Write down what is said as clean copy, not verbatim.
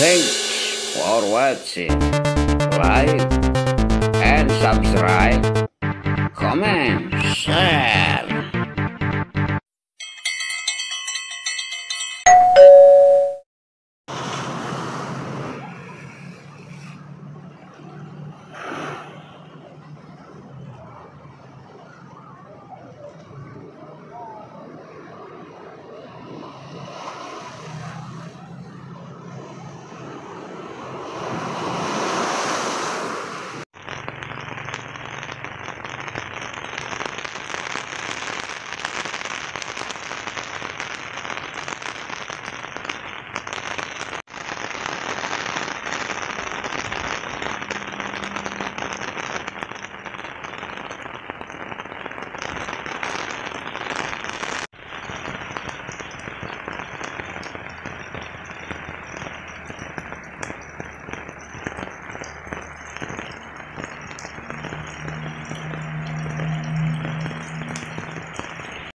Thanks for watching. Like and subscribe. Comment, share.